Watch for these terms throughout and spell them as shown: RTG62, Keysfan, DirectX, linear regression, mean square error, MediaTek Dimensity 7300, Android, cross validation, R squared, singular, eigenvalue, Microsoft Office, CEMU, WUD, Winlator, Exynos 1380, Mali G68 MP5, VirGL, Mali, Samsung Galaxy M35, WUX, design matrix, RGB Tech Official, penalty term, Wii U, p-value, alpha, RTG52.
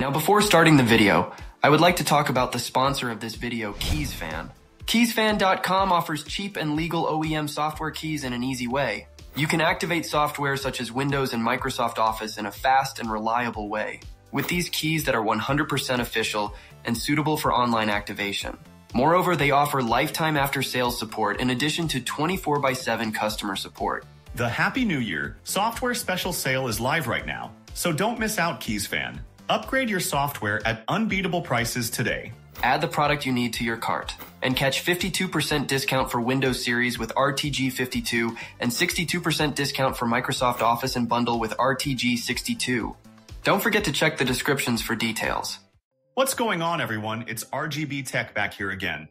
Now, before starting the video, I would like to talk about the sponsor of this video, Keysfan. Keysfan.com offers cheap and legal OEM software keys in an easy way. You can activate software such as Windows and Microsoft Office in a fast and reliable way, with these keys that are 100% official and suitable for online activation. Moreover, they offer lifetime after-sales support in addition to 24/7 customer support. The Happy New Year software special sale is live right now, so don't miss out, Keysfan. Upgrade your software at unbeatable prices today. Add the product you need to your cart and catch 52% discount for Windows series with RTG52 and 62% discount for Microsoft Office and bundle with RTG62. Don't forget to check the descriptions for details. What's going on, everyone? It's RGB Tech back here again.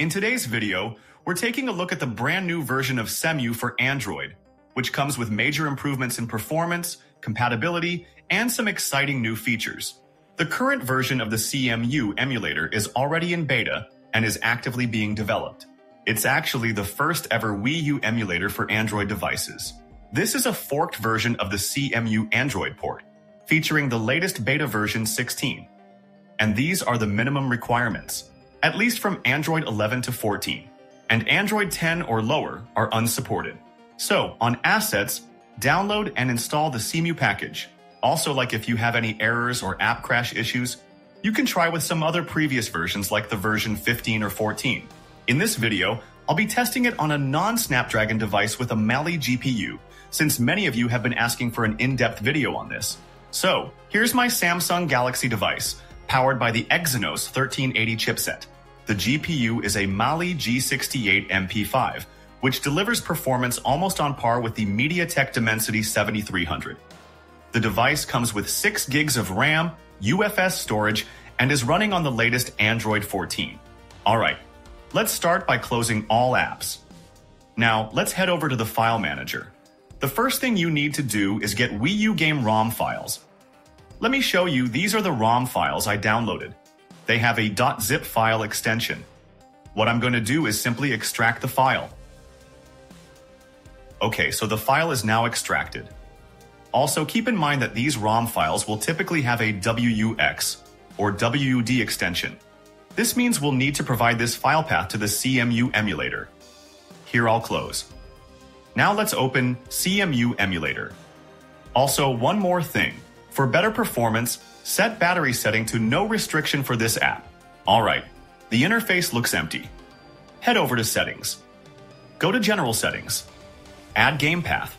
In today's video, we're taking a look at the brand new version of CEMU for Android, which comes with major improvements in performance, compatibility, and some exciting new features. The current version of the CEMU emulator is already in beta and is actively being developed. It's actually the first ever Wii U emulator for Android devices. This is a forked version of the CEMU Android port, featuring the latest beta version 16. And these are the minimum requirements, at least from Android 11 to 14, and Android 10 or lower are unsupported. So, on assets, download and install the CEMU package. Also, like if you have any errors or app crash issues, you can try with some other previous versions like the version 15 or 14. In this video, I'll be testing it on a non-Snapdragon device with a Mali GPU, since many of you have been asking for an in-depth video on this. So, here's my Samsung Galaxy device, powered by the Exynos 1380 chipset. The GPU is a Mali G68 MP5, which delivers performance almost on par with the MediaTek Dimensity 7300. The device comes with 6 gigs of RAM, UFS storage, and is running on the latest Android 14. Alright, let's start by closing all apps. Now, let's head over to the file manager. The first thing you need to do is get Wii U game ROM files. Let me show you, these are the ROM files I downloaded. They have a .zip file extension. What I'm going to do is simply extract the file. Okay, so the file is now extracted. Also, keep in mind that these ROM files will typically have a WUX or WUD extension. This means we'll need to provide this file path to the CEMU emulator. Here I'll close. Now let's open CEMU emulator. Also, one more thing. For better performance, set battery setting to no restriction for this app. Alright, the interface looks empty. Head over to settings. Go to general settings. Add game path.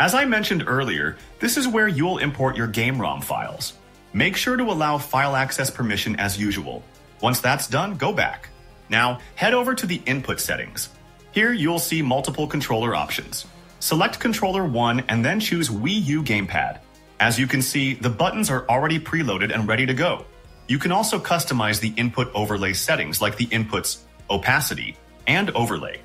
As I mentioned earlier, this is where you'll import your game ROM files. Make sure to allow file access permission as usual. Once that's done, go back. Now, head over to the input settings. Here you'll see multiple controller options. Select controller 1 and then choose Wii U gamepad. As you can see, the buttons are already preloaded and ready to go. You can also customize the input overlay settings like the inputs, opacity, and overlay.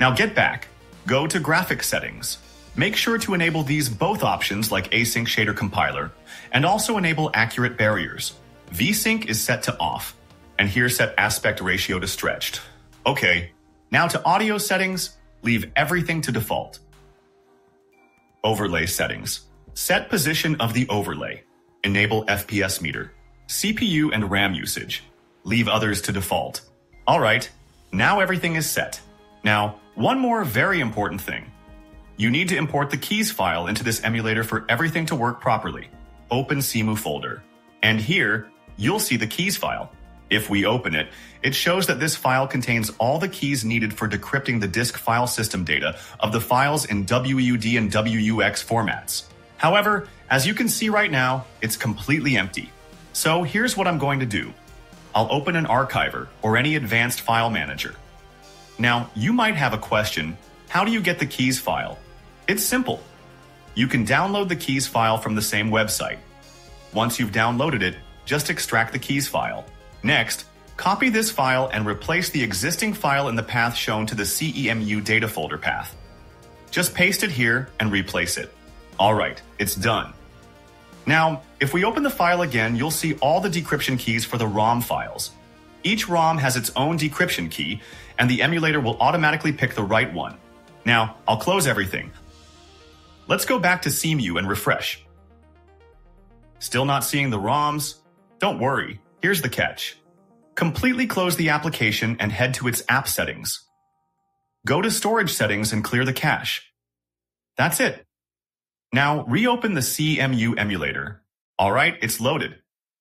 Now get back, go to graphics settings. Make sure to enable these both options like async shader compiler, and also enable accurate barriers. VSync is set to off, and here set aspect ratio to stretched. Okay, now to audio settings, leave everything to default. Overlay settings. Set position of the overlay. Enable FPS meter. CPU and RAM usage. Leave others to default. Alright, now everything is set. Now, one more very important thing. You need to import the keys file into this emulator for everything to work properly. Open CEMU folder. And here, you'll see the keys file. If we open it, it shows that this file contains all the keys needed for decrypting the disk file system data of the files in WUD and WUX formats. However, as you can see right now, it's completely empty. So here's what I'm going to do. I'll open an archiver or any advanced file manager. Now, you might have a question, how do you get the keys file? It's simple. You can download the keys file from the same website. Once you've downloaded it, just extract the keys file. Next, copy this file and replace the existing file in the path shown to the CEMU data folder path. Just paste it here and replace it. Alright, it's done. Now, if we open the file again, you'll see all the decryption keys for the ROM files. Each ROM has its own decryption key, and the emulator will automatically pick the right one. Now, I'll close everything. Let's go back to CEMU and refresh. Still not seeing the ROMs? Don't worry, here's the catch. Completely close the application and head to its app settings. Go to storage settings and clear the cache. That's it. Now reopen the CEMU emulator. All right, it's loaded.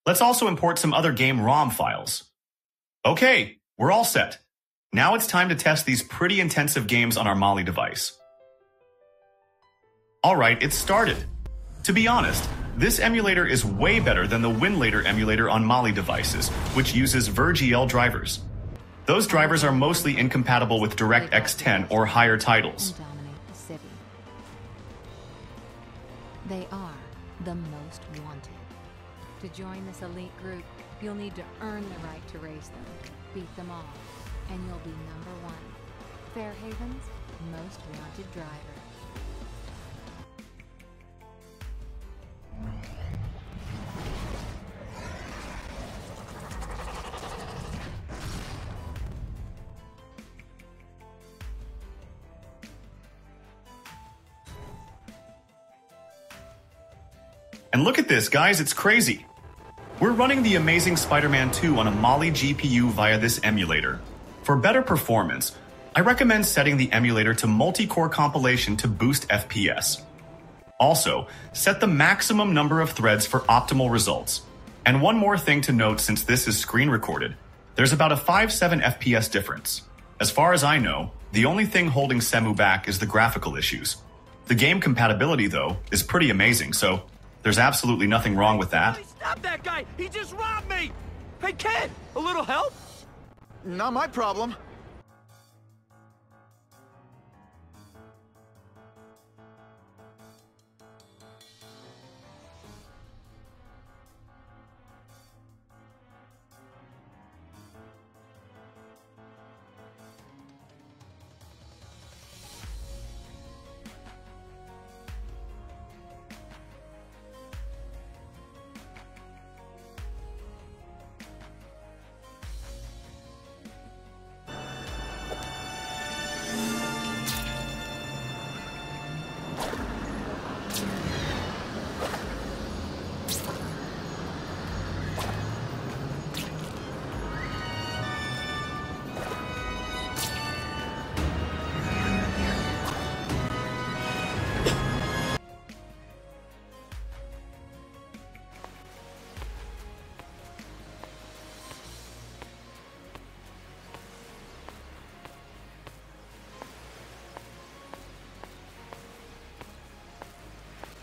Let's also import some other game ROM files. Okay, we're all set. Now it's time to test these pretty intensive games on our Mali device. All right, it started. To be honest, this emulator is way better than the Winlator emulator on Mali devices, which uses VirGL drivers. Those drivers are mostly incompatible with DirectX 10 or higher titles. They are the most wanted. To join this elite group, you'll need to earn the right to raise them, beat them all, and you'll be number one. Fairhaven's most wanted driver. And look at this, guys, it's crazy. We're running The Amazing Spider-Man 2 on a Mali GPU via this emulator. For better performance, I recommend setting the emulator to multi-core compilation to boost FPS. Also, set the maximum number of threads for optimal results. And one more thing to note, since this is screen recorded, there's about a 5-7 FPS difference. As far as I know, the only thing holding CEMU back is the graphical issues. The game compatibility, though, is pretty amazing, so there's absolutely nothing wrong with that. Stop that guy! He just robbed me! Hey, kid! A little help? Not my problem.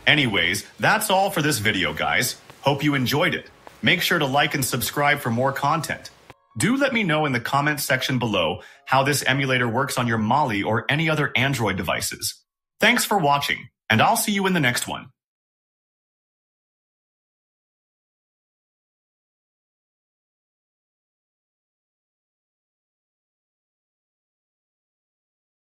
Anyways, that's all for this video, guys. Hope you enjoyed it. Make sure to like and subscribe for more content. Do let me know in the comments section below how this emulator works on your Mali or any other Android devices. Thanks for watching, and I'll see you in the next one.